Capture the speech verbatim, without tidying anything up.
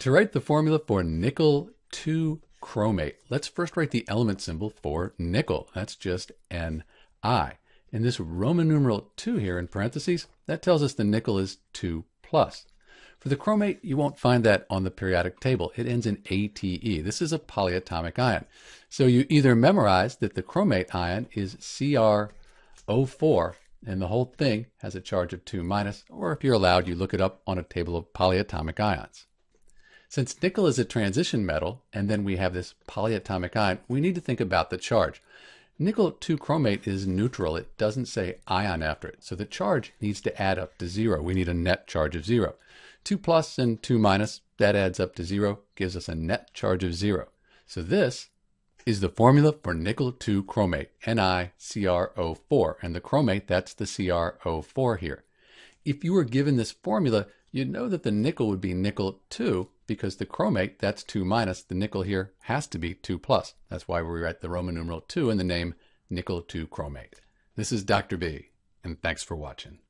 To write the formula for nickel two chromate, let's first write the element symbol for nickel. That's just N I. And this Roman numeral two here in parentheses, that tells us the nickel is two plus. For the chromate, you won't find that on the periodic table. It ends in A T E. This is a polyatomic ion. So you either memorize that the chromate ion is C R O four, and the whole thing has a charge of two minus, or if you're allowed, you look it up on a table of polyatomic ions. Since nickel is a transition metal, and then we have this polyatomic ion, we need to think about the charge. Nickel two chromate is neutral. It doesn't say ion after it, so the charge needs to add up to zero. We need a net charge of zero. two plus and two minus, that adds up to zero, gives us a net charge of zero. So this is the formula for nickel two chromate, N I C R O four, and the chromate, that's the C R O four here. If you were given this formula, you'd know that the nickel would be nickel two, because the chromate, that's two minus, the nickel here has to be two plus. That's why we write the Roman numeral two in the name nickel two chromate. This is Doctor B, and thanks for watching.